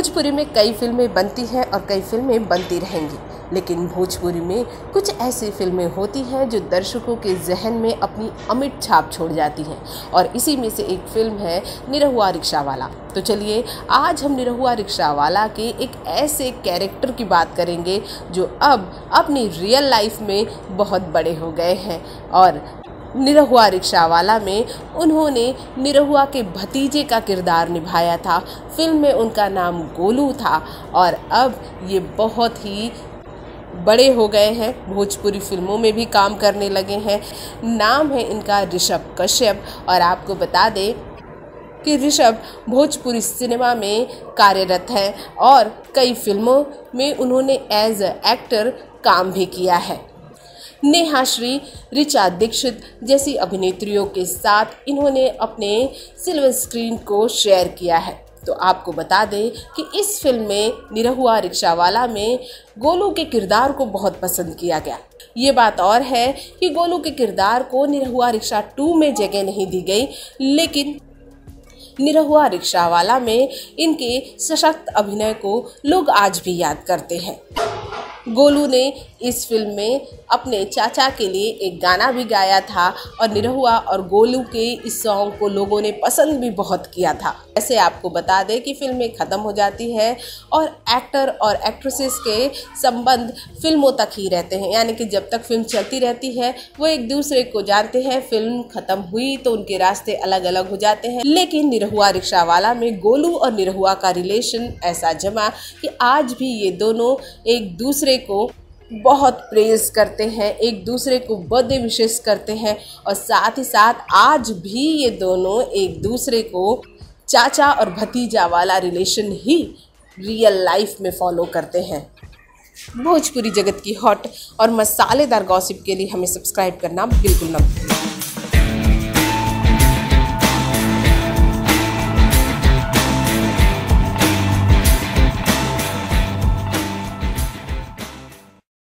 भोजपुरी में कई फिल्में बनती हैं और कई फिल्में बनती रहेंगी, लेकिन भोजपुरी में कुछ ऐसी फिल्में होती हैं जो दर्शकों के जहन में अपनी अमिट छाप छोड़ जाती हैं, और इसी में से एक फिल्म है निरहुआ रिक्शा वाला। तो चलिए आज हम निरहुआ रिक्शा वाला के एक ऐसे कैरेक्टर की बात करेंगे जो अब अपनी रियल लाइफ में बहुत बड़े हो गए हैं, और निरहुआ रिक्शा वाला में उन्होंने निरहुआ के भतीजे का किरदार निभाया था। फिल्म में उनका नाम गोलू था और अब ये बहुत ही बड़े हो गए हैं, भोजपुरी फिल्मों में भी काम करने लगे हैं। नाम है इनका ऋषभ कश्यप, और आपको बता दें कि ऋषभ भोजपुरी सिनेमा में कार्यरत हैं और कई फिल्मों में उन्होंने एज एक्टर काम भी किया है। नेहा श्री रिचा दीक्षित जैसी अभिनेत्रियों के साथ इन्होंने अपने सिल्वर स्क्रीन को शेयर किया है। तो आपको बता दें कि इस फिल्म में निरहुआ रिक्शा वाला में गोलू के किरदार को बहुत पसंद किया गया। ये बात और है कि गोलू के किरदार को निरहुआ रिक्शा 2 में जगह नहीं दी गई, लेकिन निरहुआ रिक्शा वाला में इनके सशक्त अभिनय को लोग आज भी याद करते हैं। गोलू ने इस फिल्म में अपने चाचा के लिए एक गाना भी गाया था, और निरहुआ और गोलू के इस सॉन्ग को लोगों ने पसंद भी बहुत किया था। ऐसे आपको बता दें कि फिल्में ख़त्म हो जाती है और एक्टर और एक्ट्रेसेस के संबंध फिल्मों तक ही रहते हैं, यानी कि जब तक फिल्म चलती रहती है वो एक दूसरे को जानते हैं। फिल्म ख़त्म हुई तो उनके रास्ते अलग अलग हो जाते हैं, लेकिन निरहुआ रिक्शा वाला में गोलू और निरहुआ का रिलेशन ऐसा जमा कि आज भी ये दोनों एक दूसरे को बहुत प्रेज करते हैं, एक दूसरे को बर्थडे विशेष करते हैं, और साथ ही साथ आज भी ये दोनों एक दूसरे को चाचा और भतीजा वाला रिलेशन ही रियल लाइफ में फॉलो करते हैं। भोजपुरी जगत की हॉट और मसालेदार गॉसिप के लिए हमें सब्सक्राइब करना बिल्कुल ना भूलें।